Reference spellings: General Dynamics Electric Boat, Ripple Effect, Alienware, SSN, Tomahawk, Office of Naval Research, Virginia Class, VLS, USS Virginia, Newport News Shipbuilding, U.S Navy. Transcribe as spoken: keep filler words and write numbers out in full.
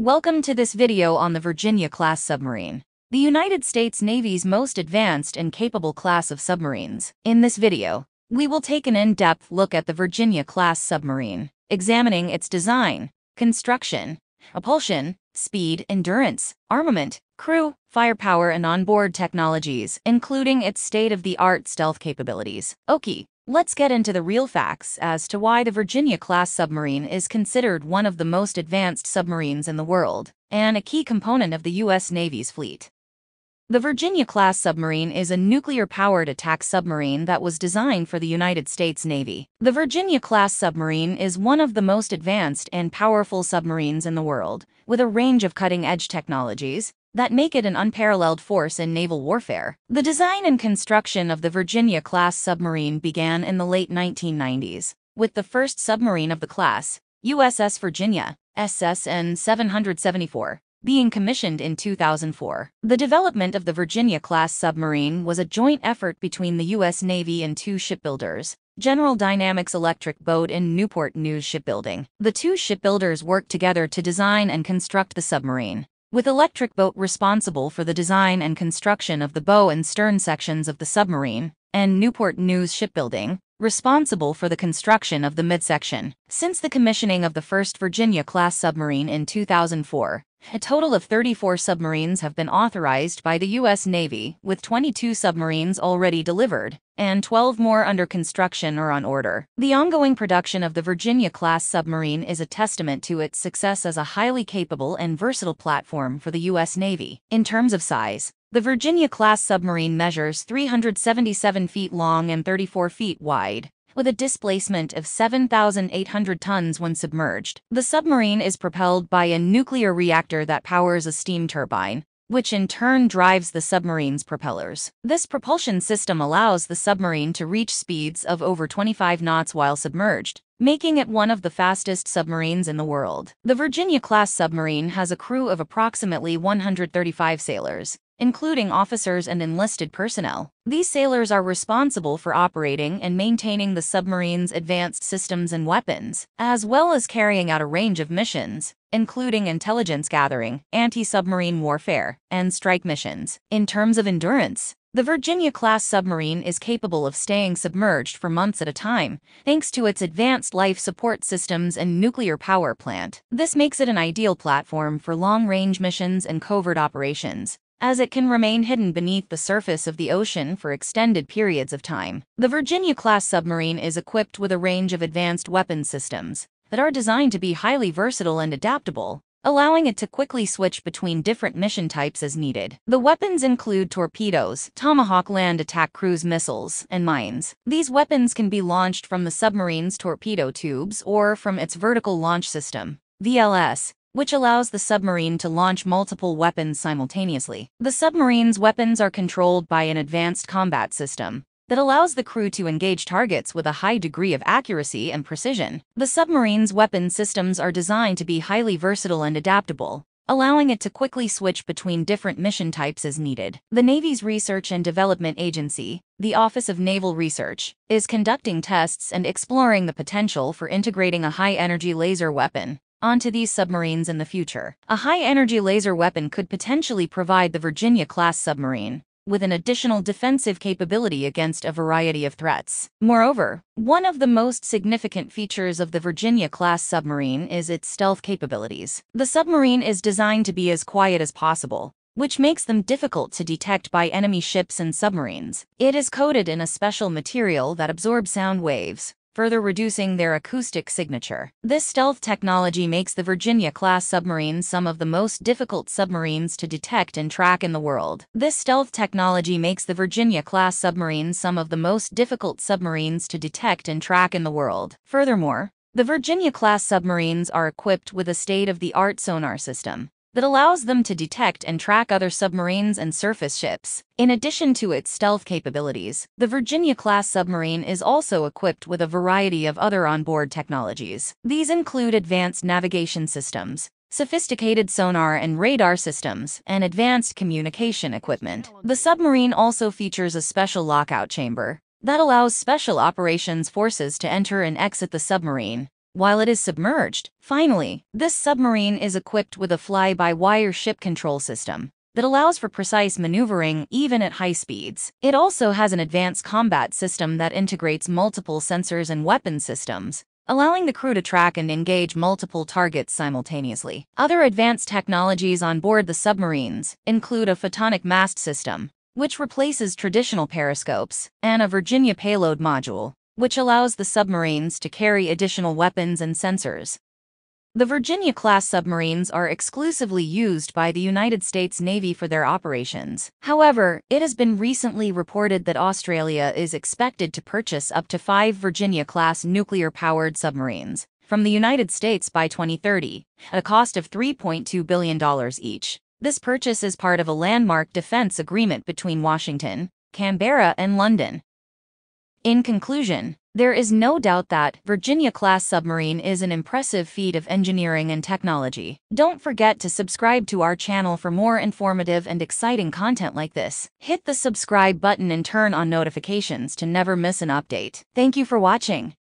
Welcome to this video on the Virginia Class submarine, the United States Navy's most advanced and capable class of submarines. In this video, we will take an in-depth look at the Virginia Class submarine, examining its design, construction, propulsion, speed, endurance, armament, crew, firepower, and onboard technologies, including its state-of-the-art stealth capabilities. Okay, let's get into the real facts as to why the Virginia Class submarine is considered one of the most advanced submarines in the world, and a key component of the U S Navy's fleet. The Virginia Class submarine is a nuclear-powered attack submarine that was designed for the United States Navy. The Virginia Class submarine is one of the most advanced and powerful submarines in the world, with a range of cutting-edge technologies that make it an unparalleled force in naval warfare. The design and construction of the Virginia Class submarine began in the late nineteen nineties, with the first submarine of the class, U S S Virginia, S S N seven seventy-four, being commissioned in two thousand four. The development of the Virginia Class submarine was a joint effort between the U S Navy and two shipbuilders, General Dynamics Electric Boat and Newport News Shipbuilding. The two shipbuilders worked together to design and construct the submarine, with Electric Boat responsible for the design and construction of the bow and stern sections of the submarine, and Newport News Shipbuilding, responsible for the construction of the midsection. Since the commissioning of the first Virginia-class submarine in two thousand four, a total of thirty-four submarines have been authorized by the U S Navy, with twenty-two submarines already delivered, and twelve more under construction or on order. The ongoing production of the Virginia-class submarine is a testament to its success as a highly capable and versatile platform for the U S Navy. In terms of size, the Virginia-class submarine measures three hundred seventy-seven feet long and thirty-four feet wide, with a displacement of seven thousand eight hundred tons when submerged. The submarine is propelled by a nuclear reactor that powers a steam turbine, which in turn drives the submarine's propellers. This propulsion system allows the submarine to reach speeds of over twenty-five knots while submerged, making it one of the fastest submarines in the world. The Virginia-class submarine has a crew of approximately one hundred thirty-five sailors, including officers and enlisted personnel. These sailors are responsible for operating and maintaining the submarine's advanced systems and weapons, as well as carrying out a range of missions, including intelligence gathering, anti-submarine warfare, and strike missions. In terms of endurance, the Virginia-class submarine is capable of staying submerged for months at a time, thanks to its advanced life support systems and nuclear power plant. This makes it an ideal platform for long-range missions and covert operations, as it can remain hidden beneath the surface of the ocean for extended periods of time. The Virginia-class submarine is equipped with a range of advanced weapon systems that are designed to be highly versatile and adaptable, allowing it to quickly switch between different mission types as needed. The weapons include torpedoes, Tomahawk land attack cruise missiles, and mines. These weapons can be launched from the submarine's torpedo tubes or from its vertical launch system, V L S, which allows the submarine to launch multiple weapons simultaneously. The submarine's weapons are controlled by an advanced combat system that allows the crew to engage targets with a high degree of accuracy and precision. The submarine's weapon systems are designed to be highly versatile and adaptable, allowing it to quickly switch between different mission types as needed. The Navy's Research and Development Agency, the Office of Naval Research, is conducting tests and exploring the potential for integrating a high-energy laser weapon onto these submarines in the future. A high-energy laser weapon could potentially provide the Virginia-class submarine with an additional defensive capability against a variety of threats. Moreover, one of the most significant features of the Virginia-class submarine is its stealth capabilities. The submarine is designed to be as quiet as possible, which makes them difficult to detect by enemy ships and submarines. It is coated in a special material that absorbs sound waves, further reducing their acoustic signature. This stealth technology makes the Virginia-class submarine some of the most difficult submarines to detect and track in the world. This stealth technology makes the Virginia-class submarine some of the most difficult submarines to detect and track in the world. Furthermore, the Virginia-class submarines are equipped with a state-of-the-art sonar system that allows them to detect and track other submarines and surface ships. In addition to its stealth capabilities, the Virginia-class submarine is also equipped with a variety of other onboard technologies. These include advanced navigation systems, sophisticated sonar and radar systems, and advanced communication equipment. The submarine also features a special lockout chamber that allows special operations forces to enter and exit the submarine while it is submerged. Finally, this submarine is equipped with a fly-by-wire ship control system that allows for precise maneuvering even at high speeds. It also has an advanced combat system that integrates multiple sensors and weapon systems, allowing the crew to track and engage multiple targets simultaneously. Other advanced technologies on board the submarines include a photonic mast system, which replaces traditional periscopes, and a Virginia payload module, which allows the submarines to carry additional weapons and sensors. The Virginia-class submarines are exclusively used by the United States Navy for their operations. However, it has been recently reported that Australia is expected to purchase up to five Virginia-class nuclear-powered submarines from the United States by twenty thirty, at a cost of three point two billion dollars each. This purchase is part of a landmark defense agreement between Washington, Canberra, and London. In conclusion, there is no doubt that Virginia-class submarine is an impressive feat of engineering and technology. Don't forget to subscribe to our channel for more informative and exciting content like this. Hit the subscribe button and turn on notifications to never miss an update. Thank you for watching.